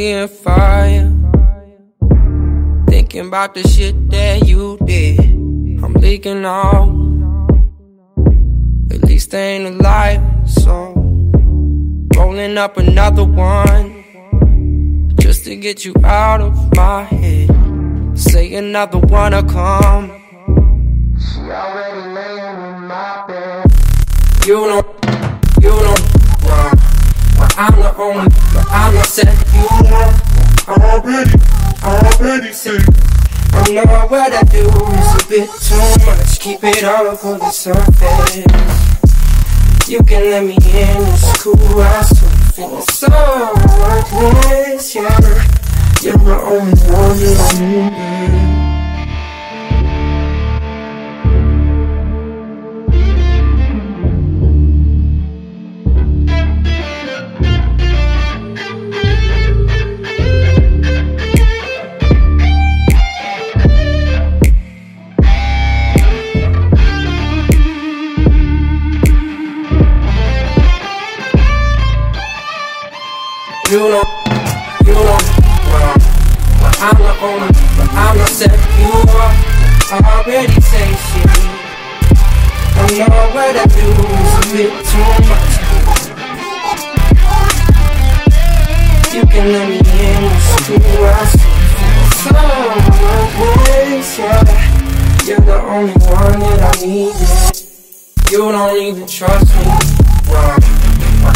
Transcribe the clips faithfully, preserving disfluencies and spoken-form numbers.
we in fire. Thinking about the shit that you did, I'm leaking out. At least they ain't alive, so rolling up another one just to get you out of my head. Say another one will come. She already laying in my bed. You know, you know, why, why I'm the only, why I'm the set. You know, I already, I already said, I know what I do is a bit too much. Keep it all over the surface. You can let me in, it's cool, I still feel so reckless, yeah. You're my only one, you're my only one. You know, you know I'm the owner, but I'm the set. You are, I already say shit. I know what I do is a bit too much. You can let me in, it's true, I see. So much, yeah. You're the only one that I need, yeah. You don't even trust me, why? Well,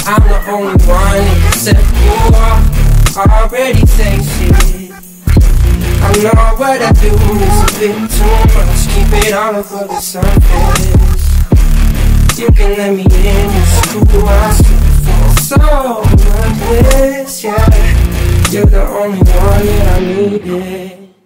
I'm the only one that said you are, I already say shit. I know what I do is a bit too much. Keep it all over the surface. You can let me in, it's cool, I still feel so reckless, yeah. You're the only one that I needed.